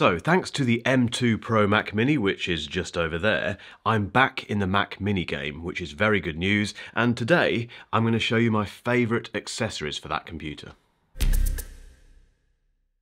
So thanks to the M2 Pro Mac Mini, which is just over there, I'm back in the Mac Mini game, which is very good news, and today I'm going to show you my favourite accessories for that computer.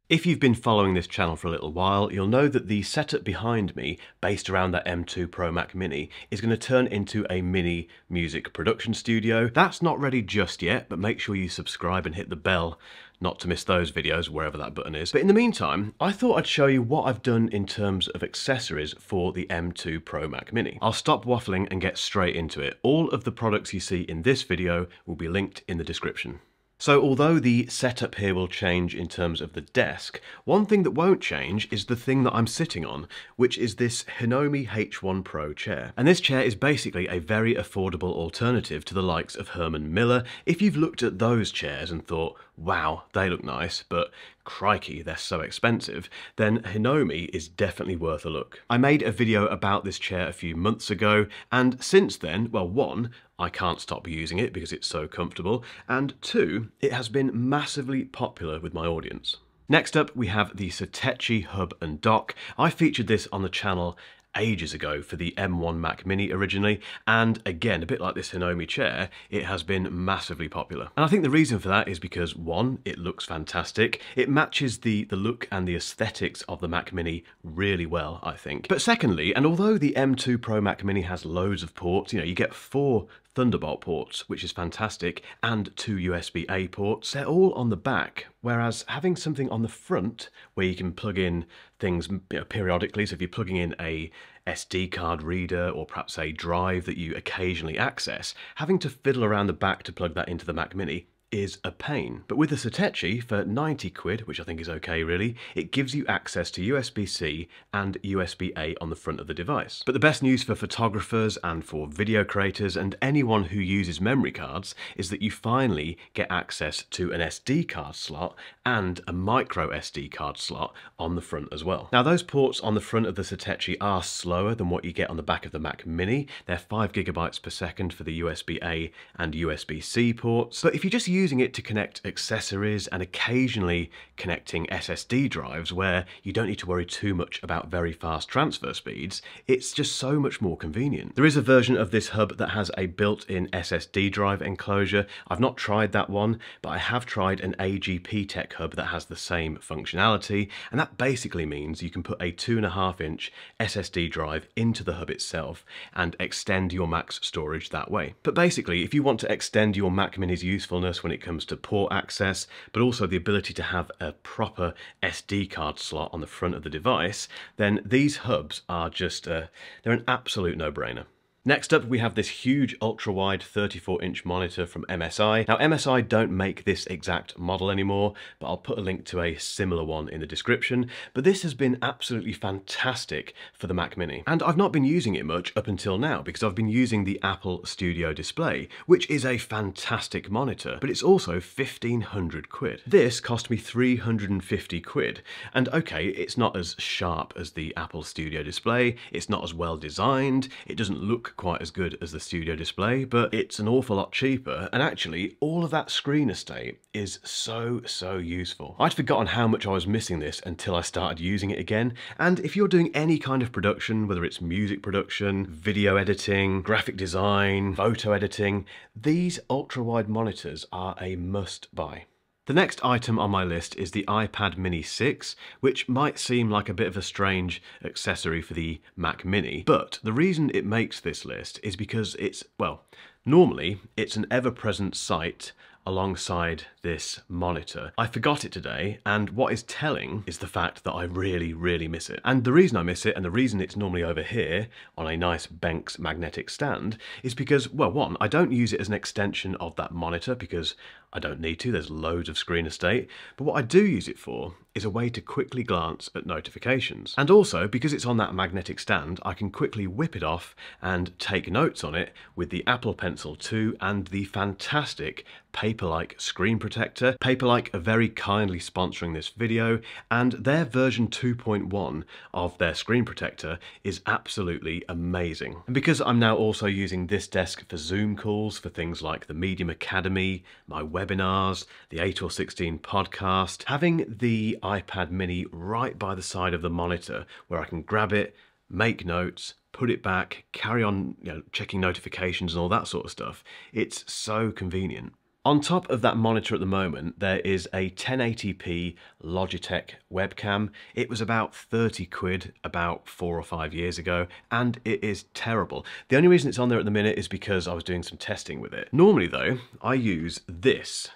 If you've been following this channel for a little while, you'll know that the setup behind me, based around that M2 Pro Mac Mini, is going to turn into a mini music production studio. That's not ready just yet, but make sure you subscribe and hit the bell not to miss those videos, wherever that button is. But in the meantime, I thought I'd show you what I've done in terms of accessories for the M2 Pro Mac Mini. I'll stop waffling and get straight into it. All of the products you see in this video will be linked in the description. So although the setup here will change in terms of the desk, one thing that won't change is the thing that I'm sitting on, which is this Hinomi H1 Pro chair. And this chair is basically a very affordable alternative to the likes of Herman Miller. If you've looked at those chairs and thought, wow, they look nice, but crikey, they're so expensive, then Hinomi is definitely worth a look. I made a video about this chair a few months ago, and since then, well, one, I can't stop using it because it's so comfortable, and two, it has been massively popular with my audience. Next up, we have the Satechi Hub and Dock. I featured this on the channel ages ago for the M1 Mac Mini originally, and again, a bit like this Hinomi chair, it has been massively popular. And I think the reason for that is because one, it looks fantastic. It matches the look and the aesthetics of the Mac Mini really well, I think. But secondly, and although the M2 Pro Mac Mini has loads of ports, you get 4 Thunderbolt ports, which is fantastic, and 2 USB-A ports. They're all on the back, whereas having something on the front where you can plug in things periodically, so if you're plugging in a SD card reader or perhaps a drive that you occasionally access, having to fiddle around the back to plug that into the Mac Mini is a pain. But with the Satechi, for 90 quid, which I think is okay really, it gives you access to USB-C and USB-A on the front of the device. But the best news for photographers and for video creators and anyone who uses memory cards is that you finally get access to an SD card slot and a micro SD card slot on the front as well. Now those ports on the front of the Satechi are slower than what you get on the back of the Mac Mini. They're 5 GB/s for the USB-A and USB-C ports. But if you just using it to connect accessories and occasionally connecting SSD drives where you don't need to worry too much about very fast transfer speeds, it's just so much more convenient. There is a version of this hub that has a built-in SSD drive enclosure. I've not tried that one, but I have tried an AGPTEK hub that has the same functionality, and that basically means you can put a 2.5-inch SSD drive into the hub itself and extend your Mac's storage that way. But basically, if you want to extend your Mac Mini's usefulness when it comes to port access, but also the ability to have a proper SD card slot on the front of the device, then these hubs are just, they're an absolute no-brainer. Next up, we have this huge ultra-wide 34-inch monitor from MSI. Now, MSI don't make this exact model anymore, but I'll put a link to a similar one in the description. But this has been absolutely fantastic for the Mac Mini. And I've not been using it much up until now, because I've been using the Apple Studio Display, which is a fantastic monitor, but it's also 1,500 quid. This cost me 350 quid. And okay, it's not as sharp as the Apple Studio Display, it's not as well designed, it doesn't look quite as good as the Studio Display, but it's an awful lot cheaper, and actually all of that screen estate is so useful. I'd forgotten how much I was missing this until I started using it again, and if you're doing any kind of production, whether it's music production, video editing, graphic design, photo editing, these ultra-wide monitors are a must-buy. The next item on my list is the iPad Mini 6, which might seem like a bit of a strange accessory for the Mac Mini, but the reason it makes this list is because it's, well, normally it's an ever-present sight alongside this monitor. I forgot it today, and what is telling is the fact that I really miss it. And the reason I miss it, and the reason it's normally over here on a nice Benks magnetic stand, is because, well, one, I don't use it as an extension of that monitor because I don't need to, there's loads of screen estate, but what I do use it for is a way to quickly glance at notifications. And also, because it's on that magnetic stand, I can quickly whip it off and take notes on it with the Apple Pencil 2 and the fantastic Paperlike screen protector. Paperlike are very kindly sponsoring this video, and their version 2.1 of their screen protector is absolutely amazing. And because I'm now also using this desk for Zoom calls, for things like the Medium Academy, my webinars, the 8 or 16 podcast, having the iPad Mini right by the side of the monitor where I can grab it, make notes, put it back, carry on, you know, checking notifications and all that sort of stuff. It's so convenient. On top of that monitor at the moment, there is a 1080p Logitech webcam. It was about 30 quid about 4 or 5 years ago, and it is terrible. The only reason it's on there at the minute is because I was doing some testing with it. Normally though, I use this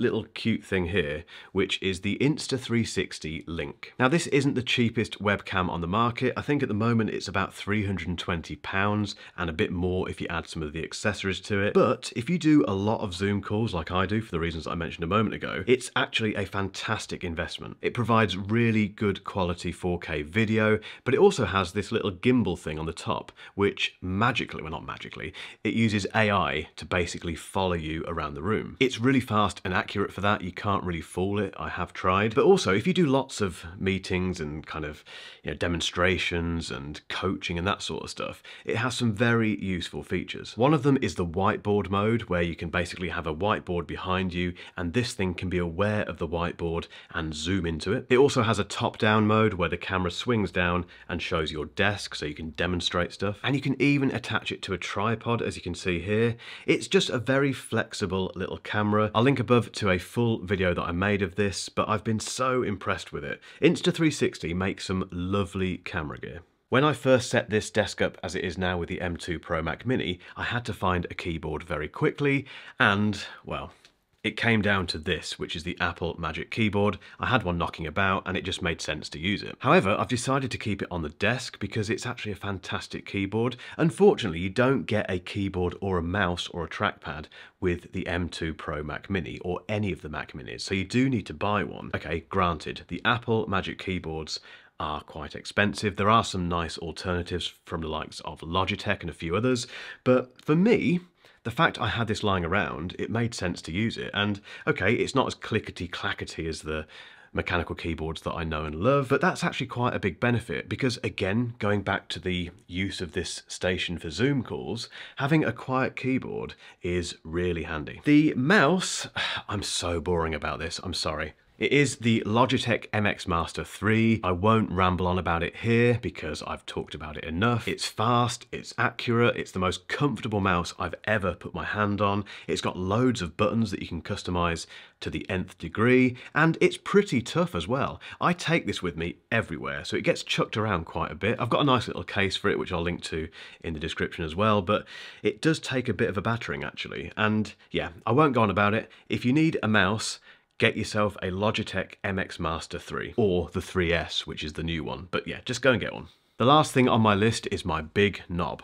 little cute thing here, which is the Insta360 Link. Now this isn't the cheapest webcam on the market. I think at the moment it's about £320 and a bit more if you add some of the accessories to it. But if you do a lot of Zoom calls like I do for the reasons I mentioned a moment ago, it's actually a fantastic investment. It provides really good quality 4K video, but it also has this little gimbal thing on the top, which magically, well not magically, it uses AI to basically follow you around the room. It's really fast and accurate for that. You can't really fool it. I have tried. But also, if you do lots of meetings and kind of, you know, demonstrations and coaching and that sort of stuff, it has some very useful features. One of them is the whiteboard mode, where you can basically have a whiteboard behind you and this thing can be aware of the whiteboard and zoom into it. It also has a top-down mode where the camera swings down and shows your desk so you can demonstrate stuff. And you can even attach it to a tripod, as you can see here. It's just a very flexible little camera. I'll link above to a full video that I made of this, but I've been so impressed with it. Insta360 makes some lovely camera gear. When I first set this desk up as it is now with the M2 Pro Mac Mini, I had to find a keyboard very quickly, and well, it came down to this, which is the Apple Magic Keyboard. I had one knocking about and it just made sense to use it. However, I've decided to keep it on the desk because it's actually a fantastic keyboard. Unfortunately, you don't get a keyboard or a mouse or a trackpad with the M2 Pro Mac Mini or any of the Mac Minis, so you do need to buy one. Okay, granted, the Apple Magic Keyboards are quite expensive. There are some nice alternatives from the likes of Logitech and a few others, but for me, the fact I had this lying around, it made sense to use it. And okay, it's not as clickety-clackety as the mechanical keyboards that I know and love, but that's actually quite a big benefit because, again, going back to the use of this station for Zoom calls, having a quiet keyboard is really handy. The mouse, I'm so boring about this, I'm sorry. It is the Logitech MX Master 3. I won't ramble on about it here because I've talked about it enough. It's fast, it's accurate, it's the most comfortable mouse I've ever put my hand on. It's got loads of buttons that you can customize to the nth degree, and it's pretty tough as well. I take this with me everywhere, so it gets chucked around quite a bit. I've got a nice little case for it, which I'll link to in the description as well, but it does take a bit of a battering actually. And yeah, I won't go on about it. If you need a mouse, get yourself a Logitech MX Master 3, or the 3S, which is the new one. But yeah, just go and get one. The last thing on my list is my Big Knob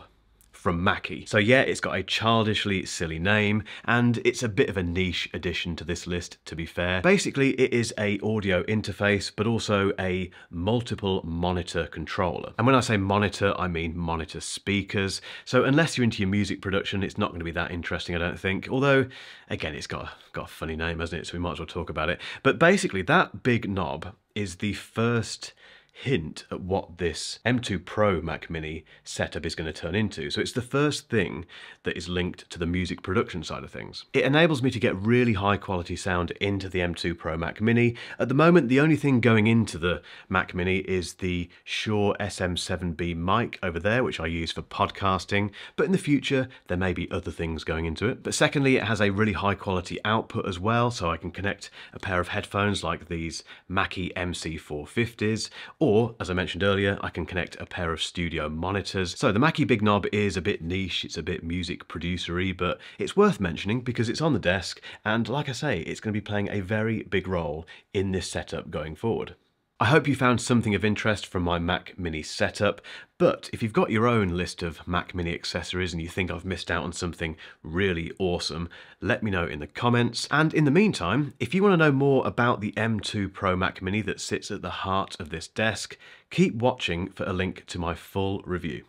from Mackie. So yeah, it's got a childishly silly name, and it's a bit of a niche addition to this list, to be fair. Basically, it is an audio interface, but also a multiple monitor controller. And when I say monitor, I mean monitor speakers. So unless you're into your music production, it's not going to be that interesting, I don't think. Although, again, it's got a funny name, hasn't it? So we might as well talk about it. But basically, that Big Knob is the first hint at what this M2 Pro Mac Mini setup is going to turn into. So it's the first thing that is linked to the music production side of things. It enables me to get really high quality sound into the M2 Pro Mac Mini. At the moment, the only thing going into the Mac Mini is the Shure SM7B mic over there, which I use for podcasting, but in the future, there may be other things going into it. But secondly, it has a really high quality output as well, so I can connect a pair of headphones like these Mackie MC450s, or, as I mentioned earlier, I can connect a pair of studio monitors. So the Mackie Big Knob is a bit niche, it's a bit music producery, but it's worth mentioning because it's on the desk, and like I say, it's going to be playing a very big role in this setup going forward. I hope you found something of interest from my Mac Mini setup, but if you've got your own list of Mac Mini accessories and you think I've missed out on something really awesome, let me know in the comments. And in the meantime, if you want to know more about the M2 Pro Mac Mini that sits at the heart of this desk, keep watching for a link to my full review.